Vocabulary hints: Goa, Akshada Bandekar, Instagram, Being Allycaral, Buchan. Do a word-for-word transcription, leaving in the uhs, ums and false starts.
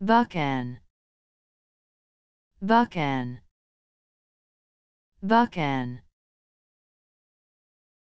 Buchan, Buchan, Buchan.